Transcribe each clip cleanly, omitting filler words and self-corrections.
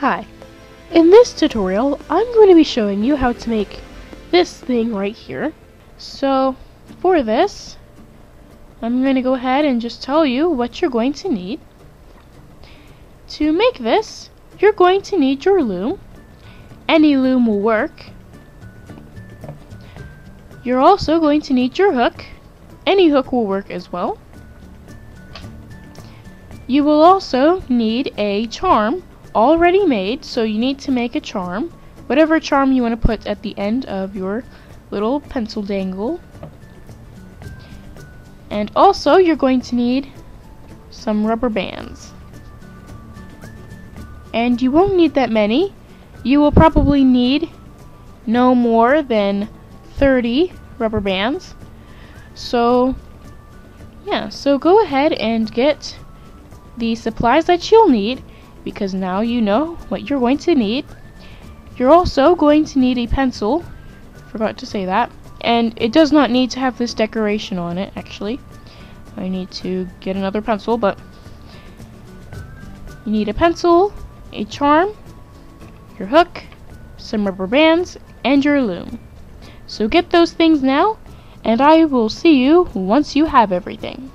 Hi, in this tutorial I'm going to be showing you how to make this thing right here. So for this I'm going to go ahead and just tell you what you're going to need. To make this you're going to need your loom. Any loom will work. You're also going to need your hook. Any hook will work as well. You will also need a charm already made, so you need to make a charm, whatever charm you want to put at the end of your little pencil dangle. And also you're going to need some rubber bands, and you won't need that many. You will probably need no more than 30 rubber bands. So yeah, so go ahead and get the supplies that you'll need, because now you know what you're going to need. You're also going to need a pencil, forgot to say that, and it does not need to have this decoration on it. Actually, I need to get another pencil, but you need a pencil, a charm, your hook, some rubber bands, and your loom. So get those things now, and I will see you once you have everything.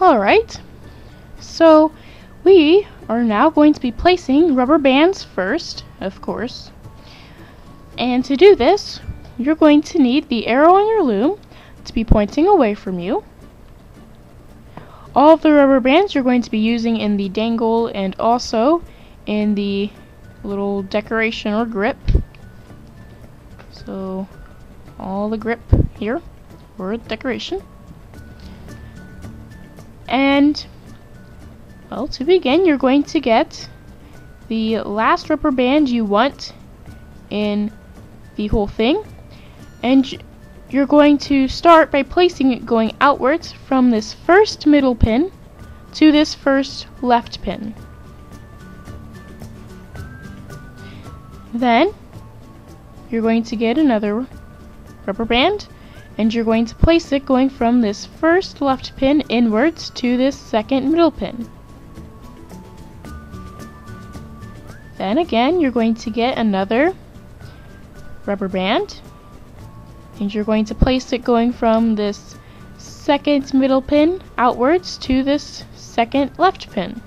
Alright, so we are now going to be placing rubber bands first, of course. And to do this, you're going to need the arrow on your loom to be pointing away from you. All of the rubber bands you're going to be using in the dangle and also in the little decoration or grip. So all the grip here or decoration. And well, to begin, you're going to get the last rubber band you want in the whole thing, and you're going to start by placing it going outwards from this first middle pin to this first left pin. Then you're going to get another rubber band, and you're going to place it going from this first left pin inwards to this second middle pin. Then again, you're going to get another rubber band, and you're going to place it going from this second middle pin outwards to this second left pin.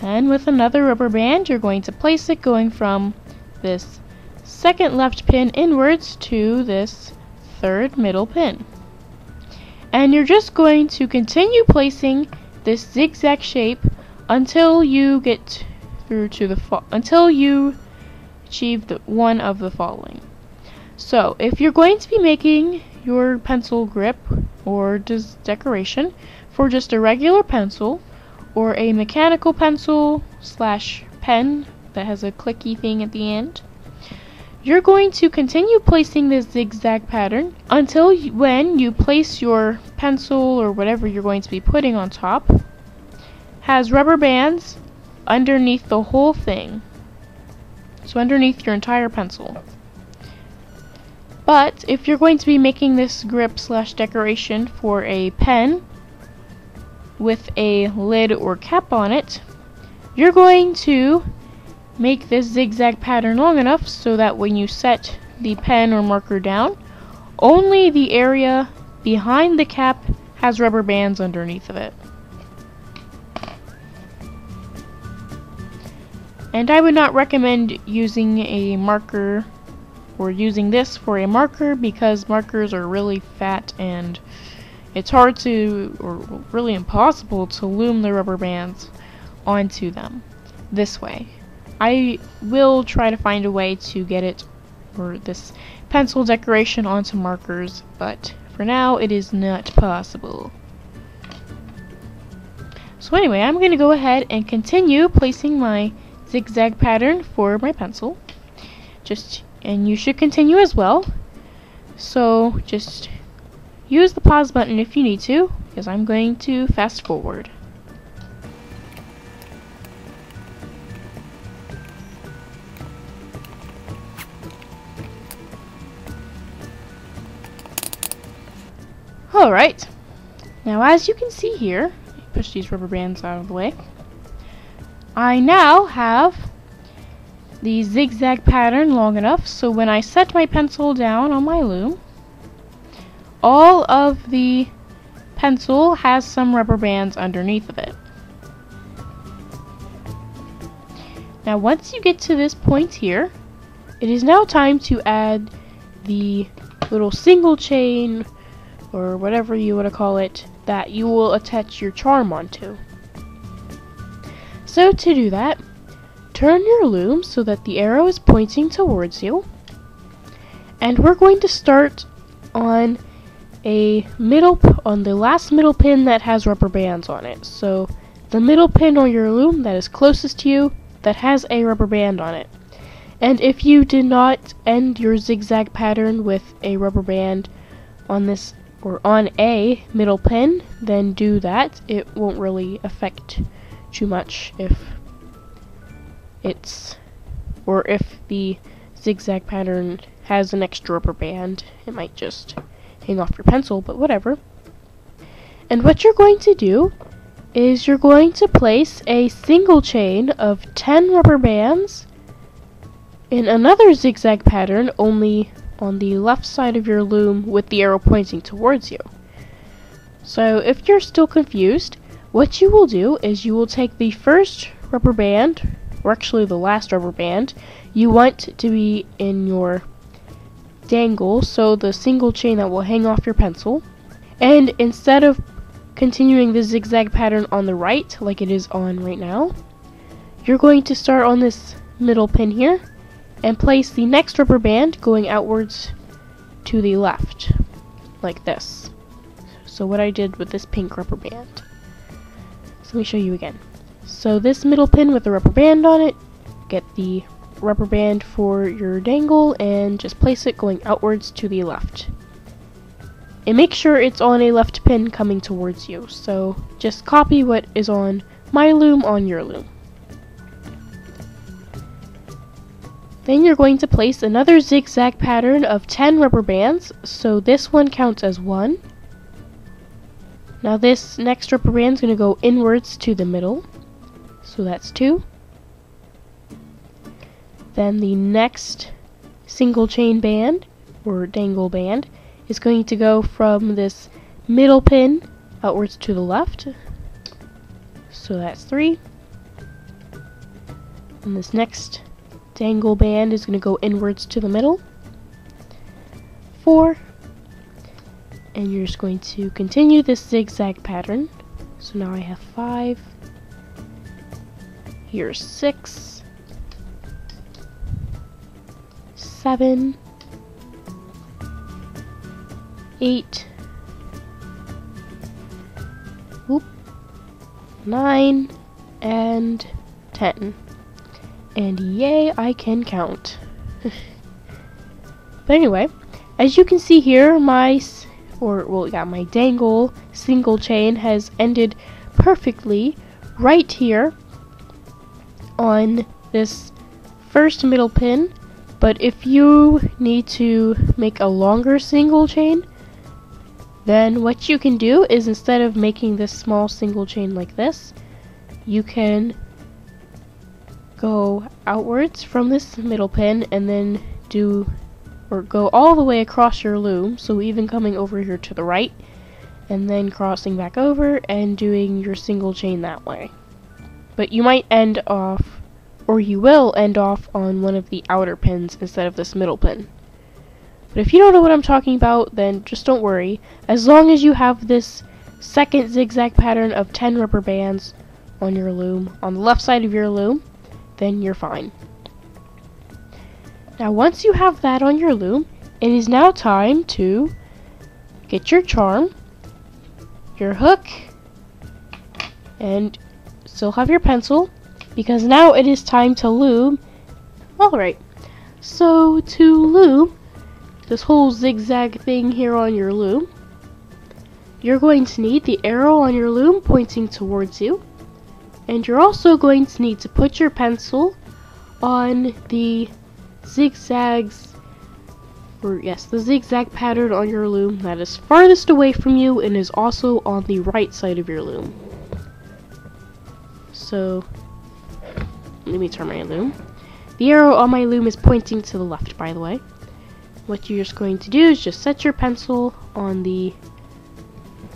Then with another rubber band, you're going to place it going from this second left pin inwards to this third middle pin. And you're just going to continue placing this zigzag shape until you get through to until you achieve one of the following. So if you're going to be making your pencil grip or just decoration for just a regular pencil or a mechanical pencil slash pen that has a clicky thing at the end, you're going to continue placing this zigzag pattern until when you place your pencil or whatever you're going to be putting on top has rubber bands underneath the whole thing, so underneath your entire pencil. But if you're going to be making this grip slash decoration for a pen with a lid or cap on it, you're going to make this zigzag pattern long enough so that when you set the pen or marker down, only the area behind the cap has rubber bands underneath of it. And I would not recommend using a marker or using this for a marker, because markers are really fat and it's hard to, or really impossible to, loom the rubber bands onto them this way. I will try to find a way to get it, or this pencil decoration, onto markers, but for now it is not possible. So anyway, I'm going to go ahead and continue placing my zigzag pattern for my pencil, and you should continue as well. So just use the pause button if you need to, because I'm going to fast forward. Alright, now as you can see here, push these rubber bands out of the way. I now have the zigzag pattern long enough, so when I set my pencil down on my loom, all of the pencil has some rubber bands underneath of it. Now once you get to this point here, it is now time to add the little single chain, or whatever you want to call it, that you will attach your charm onto. So to do that, turn your loom so that the arrow is pointing towards you, and we're going to start on the last middle pin that has rubber bands on it. So the middle pin on your loom that is closest to you that has a rubber band on it. And if you did not end your zigzag pattern with a rubber band on this or on a middle pin, then do that. It won't really affect too much if the zigzag pattern has an extra rubber band. It might just hang off your pencil, but whatever. And what you're going to do is you're going to place a single chain of 10 rubber bands in another zigzag pattern, only on the left side of your loom with the arrow pointing towards you. So if you're still confused, what you will do is you will take the first rubber band, or actually the last rubber band, you want to be in your dangle, so the single chain that will hang off your pencil, and instead of continuing the zigzag pattern on the right like it is on right now, you're going to start on this middle pin here and place the next rubber band going outwards to the left like this. So what I did with this pink rubber band, so let me show you again. So this middle pin with the rubber band on it, get the rubber band for your dangle and just place it going outwards to the left, and make sure it's on a left pin coming towards you. So just copy what is on my loom on your loom. Then you're going to place another zigzag pattern of 10 rubber bands, so this one counts as one. Now this next rubber band is going to go inwards to the middle, so that's two. Then the next single chain band, or dangle band, is going to go from this middle pin outwards to the left, so that's three. And this next dangle band is going to go inwards to the middle, four. And you're just going to continue this zigzag pattern. So now I have five, here's six, 7, 8, 9, and 10. And yay, I can count. But anyway, as you can see here, my dangle single chain has ended perfectly right here on this first middle pin. But if you need to make a longer single chain, then what you can do is, instead of making this small single chain like this, you can go outwards from this middle pin and then go all the way across your loom, so even coming over here to the right and then crossing back over and doing your single chain that way. But you might end off, or you will end off, on one of the outer pins instead of this middle pin. But if you don't know what I'm talking about, then just don't worry. As long as you have this second zigzag pattern of 10 rubber bands on your loom, on the left side of your loom, then you're fine. Now once you have that on your loom, it is now time to get your charm, your hook, and still have your pencil, because now it is time to loom. Alright, so to loom this whole zigzag thing here on your loom, you're going to need the arrow on your loom pointing towards you, and you're also going to need to put your pencil on the zigzag pattern on your loom that is farthest away from you and is also on the right side of your loom. So Let me turn my loom. The arrow on my loom is pointing to the left, by the way. What you're just going to do is just set your pencil on the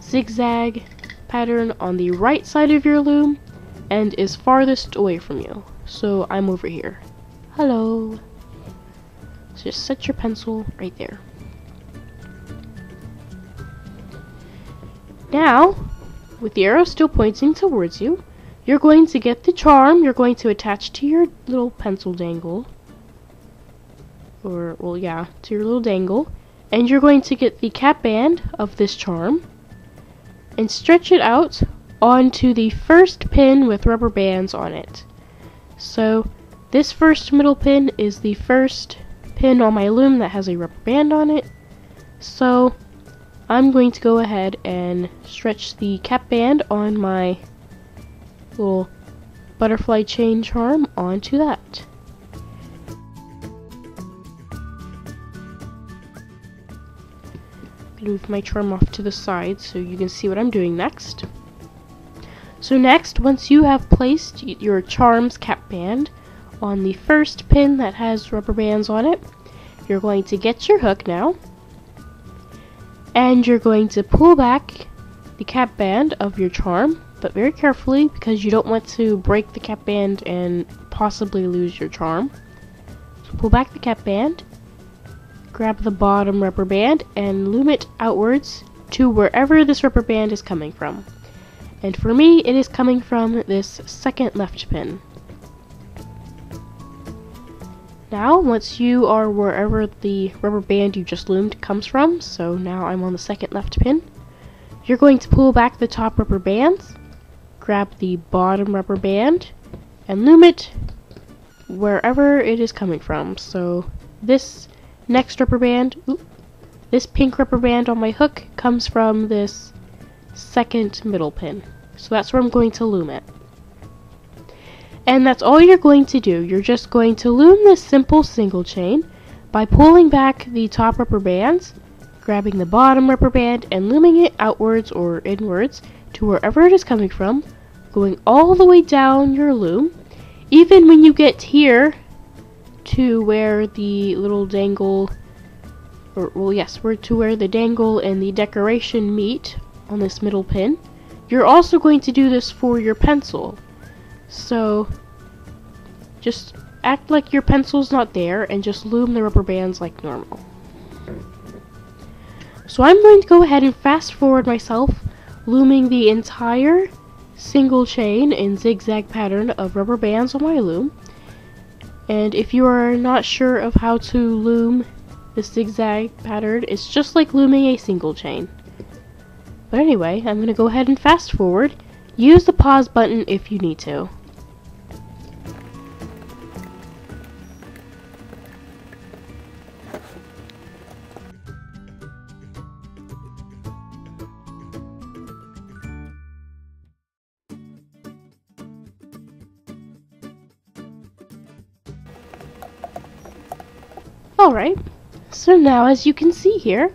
zigzag pattern on the right side of your loom and is farthest away from you. So I'm over here. Hello. So just set your pencil right there. Now, with the arrow still pointing towards you, you're going to get the charm, you're going to attach to your little pencil dangle, or, well, yeah, to your little dangle, and you're going to get the cap band of this charm, and stretch it out onto the first pin with rubber bands on it. So, this first middle pin is the first pin on my loom that has a rubber band on it, so I'm going to go ahead and stretch the cap band on my little butterfly chain charm onto that. I'm going to move my charm off to the side so you can see what I'm doing next. So next, once you have placed your charm's cap band on the first pin that has rubber bands on it, you're going to get your hook now, and you're going to pull back the cap band of your charm, but very carefully because you don't want to break the cap band and possibly lose your charm. So pull back the cap band, grab the bottom rubber band, and loom it outwards to wherever this rubber band is coming from. And for me, it is coming from this second left pin. Now, once you are wherever the rubber band you just loomed comes from, so now I'm on the second left pin, you're going to pull back the top rubber bands, grab the bottom rubber band, and loom it wherever it is coming from. So this next rubber band, this pink rubber band on my hook comes from this second middle pin. So that's where I'm going to loom it. And that's all you're going to do. You're just going to loom this simple single chain by pulling back the top rubber bands, grabbing the bottom rubber band, and looming it outwards or inwards to wherever it is coming from, going all the way down your loom. Even when you get here to where the little dangle, or, well, yes, we're to where the dangle and the decoration meet on this middle pin, you're also going to do this for your pencil. So just act like your pencil's not there and just loom the rubber bands like normal. So I'm going to go ahead and fast forward myself, looming the entire single chain in zigzag pattern of rubber bands on my loom. And if you are not sure of how to loom the zigzag pattern, it's just like looming a single chain. But anyway, I'm going to go ahead and fast forward. Use the pause button if you need to. Alright, so now as you can see here,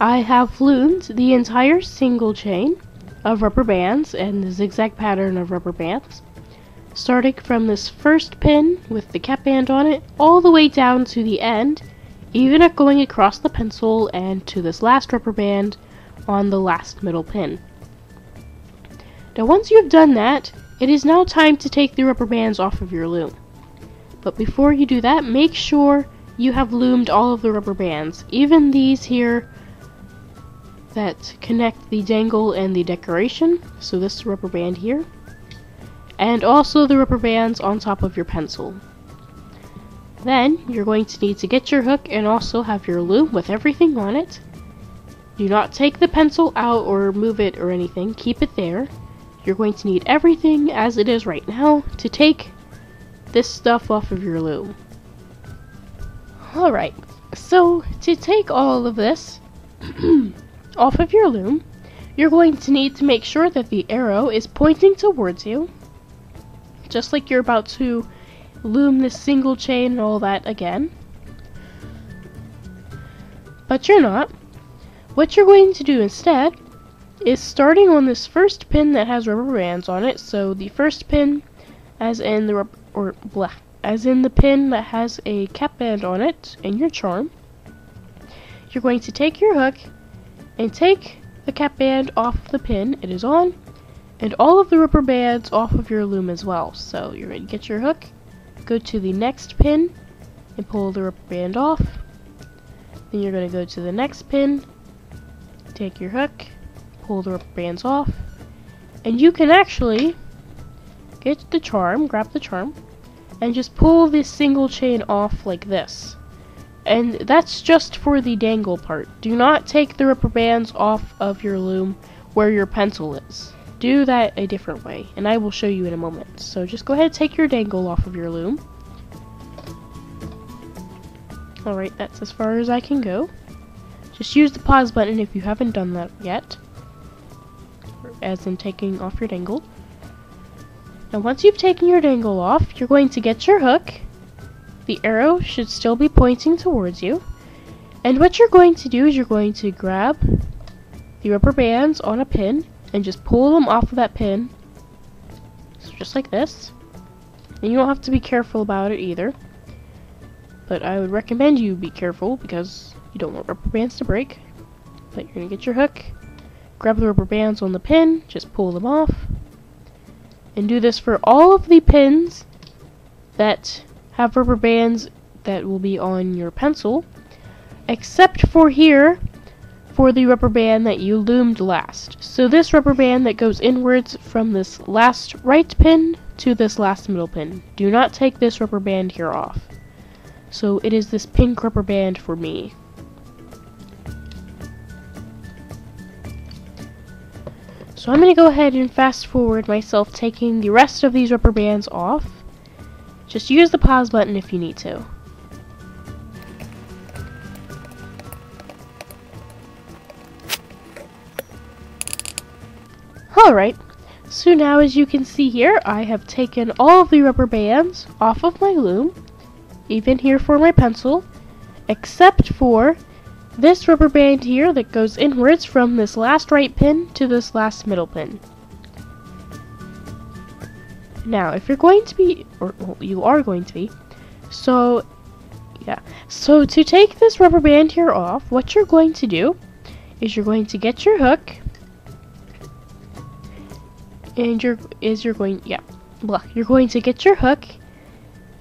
I have loomed the entire single chain of rubber bands and the zigzag pattern of rubber bands, starting from this first pin with the cap band on it all the way down to the end, even going across the pencil and to this last rubber band on the last middle pin. Now once you have done that, it is now time to take the rubber bands off of your loom. But before you do that, make sure you have loomed all of the rubber bands, even these here that connect the dangle and the decoration, so this rubber band here, and also the rubber bands on top of your pencil. Then you're going to need to get your hook and also have your loom with everything on it. Do not take the pencil out or move it or anything, keep it there. You're going to need everything as it is right now to take this stuff off of your loom. Alright, so to take all of this off of your loom, you're going to need to make sure that the arrow is pointing towards you, just like you're about to loom this single chain and all that again. But you're not. What you're going to do instead is starting on this first pin that has rubber bands on it, so the first pin as in the or black, as in the pin that has a cap band on it in your charm, you're going to take your hook and take the cap band off the pin it is on, and all of the rubber bands off of your loom as well. So you're going to get your hook, go to the next pin, and pull the rubber band off. Then you're going to go to the next pin, take your hook, pull the rubber bands off, and you can actually get the charm, grab the charm, and just pull this single chain off like this. And that's just for the dangle part. Do not take the rubber bands off of your loom where your pencil is. Do that a different way, and I will show you in a moment. So just go ahead and take your dangle off of your loom. Alright, that's as far as I can go. Just use the pause button if you haven't done that yet, as in taking off your dangle. Now once you've taken your dangle off, you're going to get your hook. The arrow should still be pointing towards you. And what you're going to do is you're going to grab the rubber bands on a pin and just pull them off of that pin. So just like this. And you don't have to be careful about it either. But I would recommend you be careful because you don't want rubber bands to break. But you're going to get your hook, grab the rubber bands on the pin, just pull them off. And do this for all of the pins that have rubber bands that will be on your pencil, except for here, for the rubber band that you loomed last. So this rubber band that goes inwards from this last right pin to this last middle pin. Do not take this rubber band here off. So it is this pink rubber band for me. So I'm going to go ahead and fast forward myself taking the rest of these rubber bands off. Just use the pause button if you need to. Alright, so now as you can see here, I have taken all of the rubber bands off of my loom, even here for my pencil, except for this rubber band here that goes inwards from this last right pin to this last middle pin. Now, if you're going to be, or well, you are going to be, so yeah. So to take this rubber band here off, what you're going to do is you're going to get your hook, and you're going to get your hook,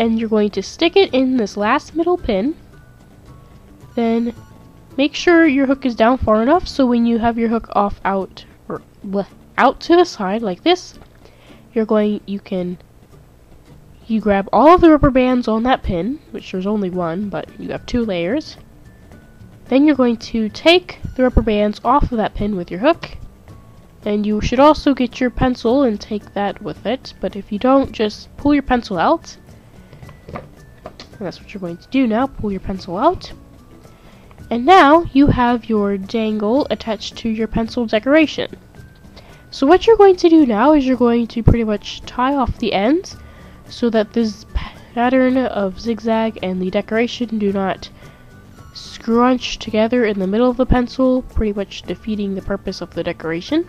and you're going to stick it in this last middle pin. Then make sure your hook is down far enough so when you have your hook off out to the side like this, you grab all of the rubber bands on that pin, which there's only one, but you have two layers. Then you're going to take the rubber bands off of that pin with your hook. And you should also get your pencil and take that with it, but if you don't, just pull your pencil out. And that's what you're going to do now, pull your pencil out. And now you have your dangle attached to your pencil decoration. So what you're going to do now is you're going to pretty much tie off the ends so that this pattern of zigzag and the decoration do not scrunch together in the middle of the pencil, pretty much defeating the purpose of the decoration.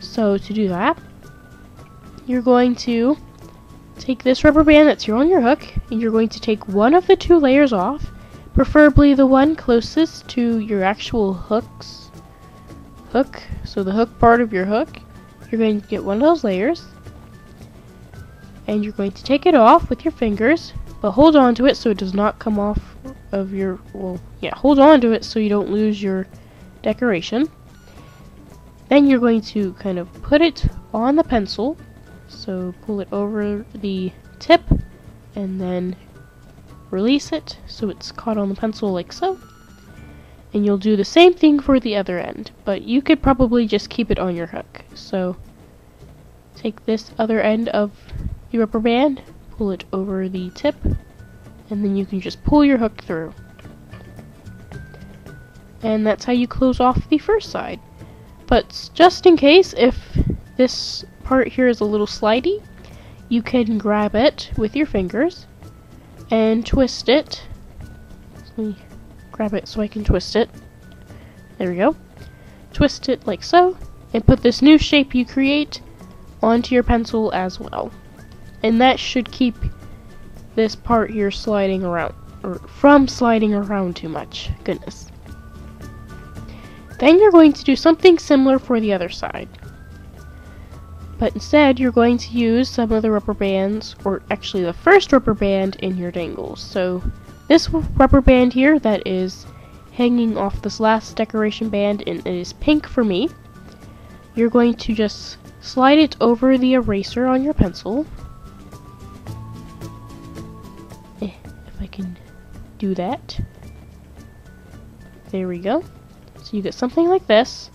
So to do that, you're going to take this rubber band that's here on your hook, and you're going to take one of the two layers off, preferably the one closest to your actual hook, so the hook part of your hook. You're going to get one of those layers, and you're going to take it off with your fingers, but hold on to it so it does not come off of your, hold on to it so you don't lose your decoration. Then you're going to kind of put it on the pencil, so pull it over the tip and then release it so it's caught on the pencil like so. And you'll do the same thing for the other end, but you could probably just keep it on your hook. So take this other end of the rubber band, pull it over the tip, and then you can just pull your hook through. And that's how you close off the first side. But just in case, if this part here is a little slidey, you can grab it with your fingers and twist it. Let me grab it so I can twist it. There we go. Twist it like so, and put this new shape you create onto your pencil as well. and that should keep this part here sliding around, or from sliding around too much. Goodness. Then you're going to do something similar for the other side. But instead, you're going to use some of the rubber bands, or actually the first rubber band in your dangles. So this rubber band here that is hanging off this last decoration band, and it is pink for me. You're going to just slide it over the eraser on your pencil. If I can do that. There we go. So you get something like this.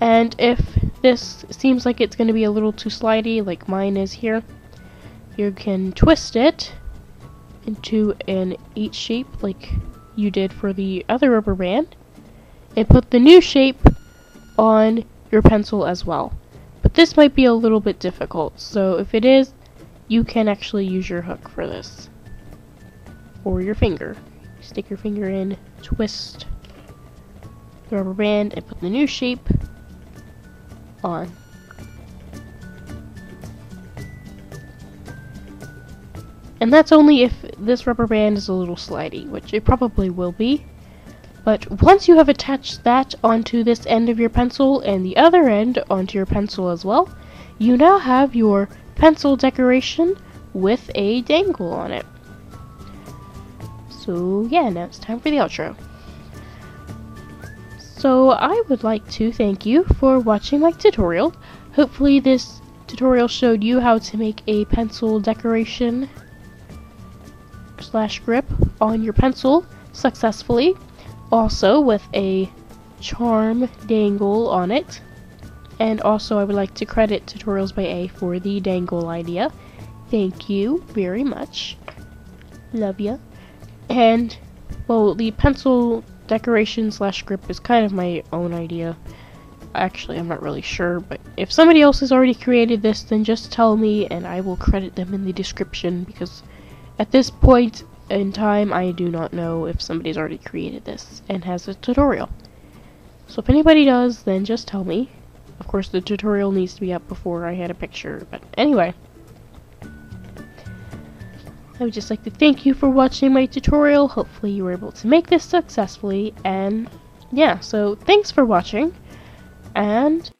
And if this seems like it's going to be a little too slidey, like mine is here, you can twist it into an H shape like you did for the other rubber band, and put the new shape on your pencil as well. But this might be a little bit difficult, so if it is, you can actually use your hook for this. Or your finger. Stick your finger in, twist the rubber band, and put the new shape on. And that's only if this rubber band is a little slidey, which it probably will be. But once you have attached that onto this end of your pencil and the other end onto your pencil as well, you now have your pencil decoration with a dangle on it. So yeah, now it's time for the outro. So I would like to thank you for watching my tutorial. Hopefully this tutorial showed you how to make a pencil decoration slash grip on your pencil successfully, also with a charm dangle on it. And also I would like to credit Tutorials by A for the dangle idea. Thank you very much. Love ya. And well, the pencil decoration slash grip is kind of my own idea. Actually, I'm not really sure, but if somebody else has already created this, then just tell me and I will credit them in the description, because at this point in time I do not know if somebody's already created this and has a tutorial. So if anybody does, then just tell me. Of course the tutorial needs to be up before I had a picture, but anyway. I would just like to thank you for watching my tutorial. Hopefully you were able to make this successfully, and yeah, so thanks for watching, and